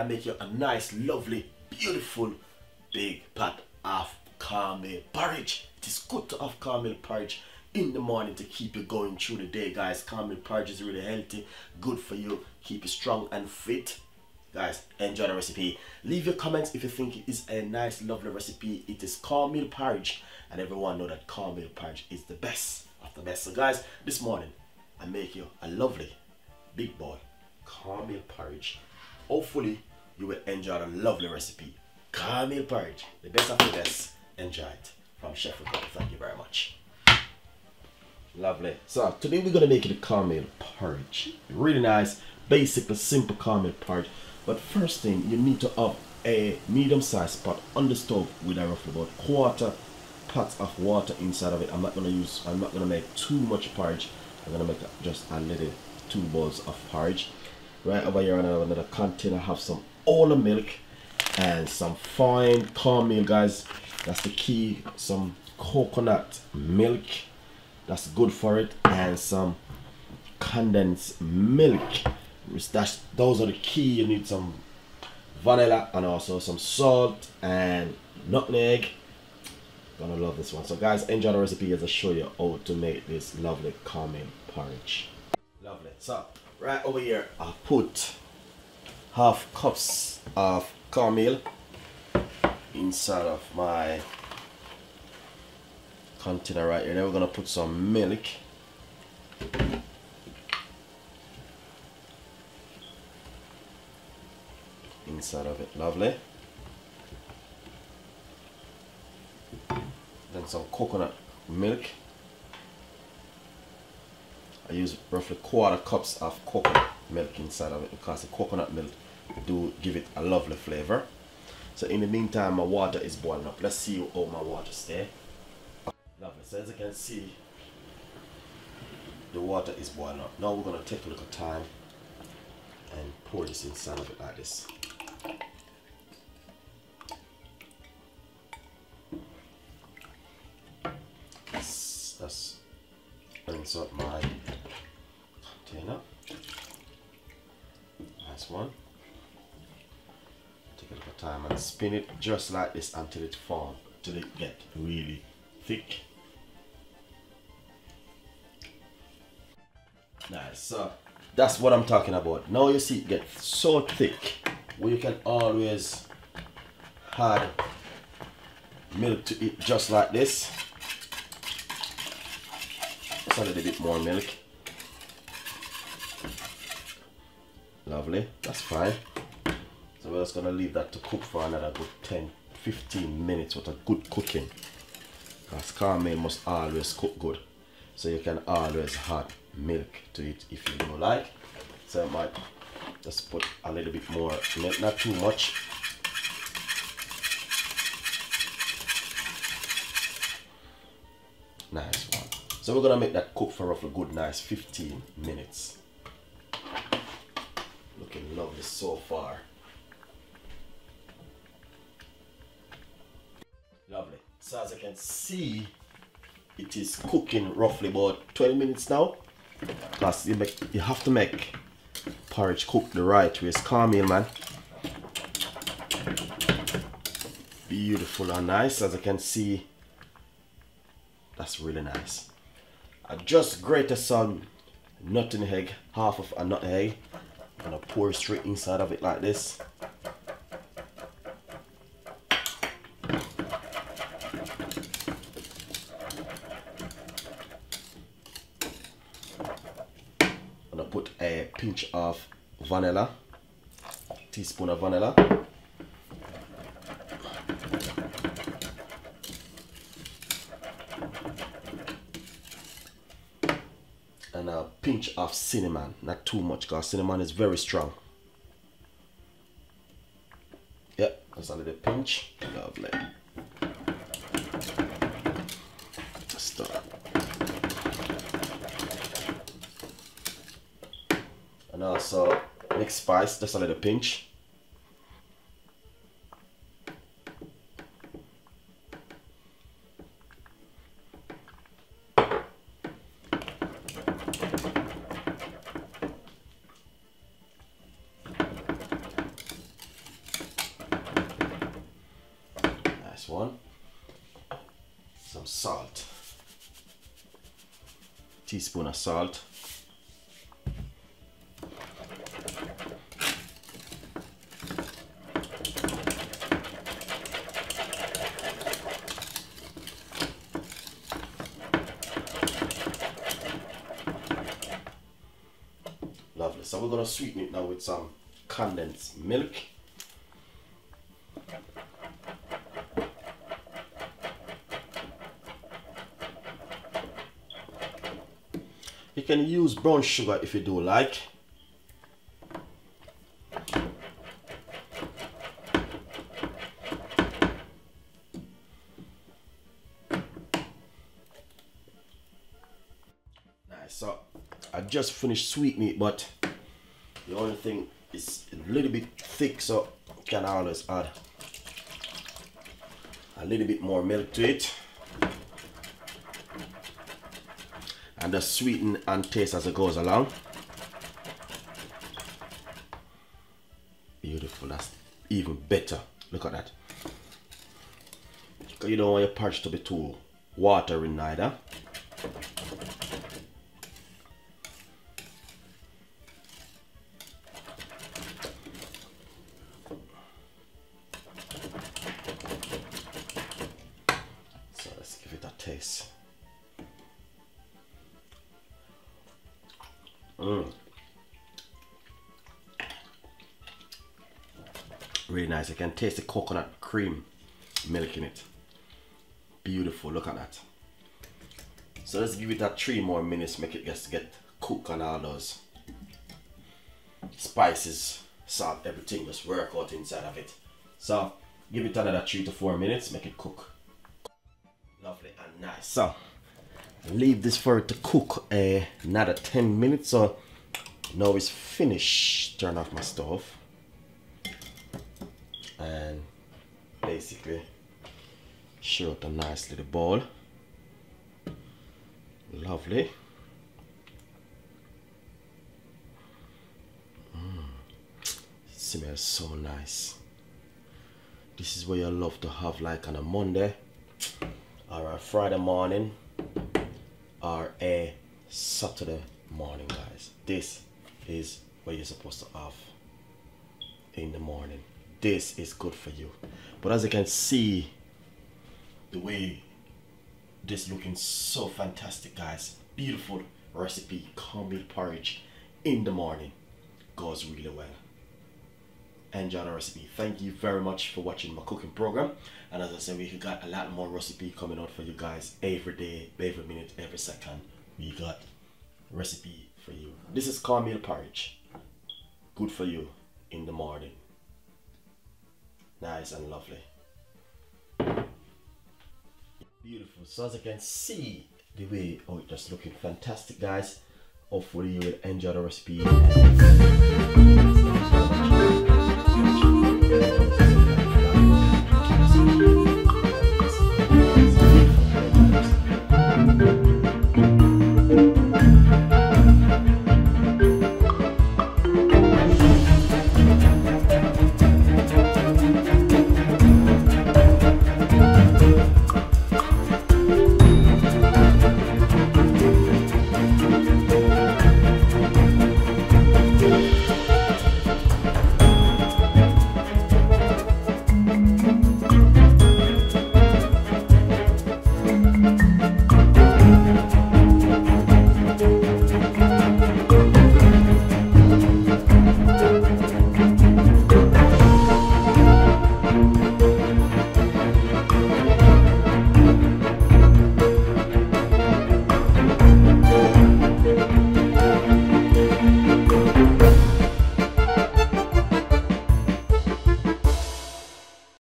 and make you a nice, lovely, beautiful, big pot of caramel porridge. It is good to have caramel porridge in the morning to keep you going through the day, guys. Caramel porridge is really healthy, good for you, keep you strong and fit. Guys, enjoy the recipe. Leave your comments if you think it is a nice, lovely recipe. It is caramel porridge, and everyone know that caramel porridge is the best of the best. So guys, this morning I make you a lovely big bowl caramel porridge. Hopefully you will enjoy the lovely recipe. Caramel porridge, the best of the best. Enjoy it from Chef Ricardo. Thank you very much. Lovely. So today we're gonna make it a caramel porridge. Really nice, basic, simple caramel porridge. But first thing, you need to have a medium-sized pot on the stove with a roughly about quarter pot of water inside of it. I'm not gonna make too much porridge. I'm gonna make just a little, 2 bowls of porridge. Right over here, I have another container. I have some almond milk and some fine cornmeal, guys. That's the key. Some coconut milk. That's good for it. And some condensed milk. Those are the key. You need some vanilla and also some salt and nutmeg. Gonna love this one. So guys, enjoy the recipe as I show you how to make this lovely caramel porridge. Lovely. So right over here I put ½ cup of caramel inside of my container right here. Now we're gonna put some milk. Inside of it, lovely. Then some coconut milk. I use roughly ¼ cup of coconut milk inside of it because the coconut milk do give it a lovely flavor. So in the meantime, my water is boiling up. Let's see how my water stays. Lovely. So as you can see, the water is boiling up. Now we're gonna take a little time and pour this inside of it like this. That's inside my container. Nice one. Take a little time and spin it just like this until it forms, till it gets really thick. Nice. So that's what I'm talking about. Now you see it gets so thick where you can always add milk to it just like this. A little bit more milk. Lovely, that's fine. So we're just gonna leave that to cook for another good 10-15 minutes. What a good cooking, because caramel must always cook good. So you can always add milk to it if you don't like. So I might just put a little bit more milk, not too much. Nice one. So we're gonna make that cook for roughly good nice 15 minutes. Looking lovely so far. Lovely. So as you can see, it is cooking roughly about 20 minutes now. Plus you have to make porridge cook the right way. It's caramel, man. Beautiful and nice. As you can see, that's really nice. I just grated some nutmeg, half of a nutmeg, and I pour straight inside of it like this. And I put a pinch of vanilla, a teaspoon of vanilla. And a pinch of cinnamon, not too much because cinnamon is very strong. Yep, just a little pinch. Lovely. Stop. And also mixed spice, just a little pinch. one, some salt, teaspoon of salt, lovely. So we're going to sweeten it now with some condensed milk. You can use brown sugar if you do like. Nice. So I just finished sweetening it, but the only thing is a little bit thick, so you can always add a little bit more milk to it. And just sweeten and taste as it goes along. Beautiful, that's even better. Look at that. You don't want your porridge to be too watery neither. So let's give it a taste. Really nice. You can taste the coconut cream milk in it. Beautiful, look at that. So let's give it that 3 more minutes, make it just get cooked and all those spices, salt, everything just work out inside of it. So give it another 3 to 4 minutes, make it cook. Lovely and nice. So leave this for it to cook another 10 minutes. So now it's finished. Turn off my stove. And basically, show it a nice little bowl. Lovely. It smells so nice. This is what you love to have like on a Monday or a Friday morning. Or a Saturday morning, guys. This is what you're supposed to have in the morning. This is good for you. But as you can see, the way this looking so fantastic, guys. Beautiful recipe, cornmeal porridge in the morning goes really well. Enjoy the recipe. Thank you very much for watching my cooking program, and as I said, we got a lot more recipe coming out for you guys every day, every minute, every second. We got recipe for you. This is cornmeal porridge, good for you in the morning. Nice and lovely, beautiful. So as you can see, the way, oh, it's just looking fantastic, guys. Hopefully you will enjoy the recipe.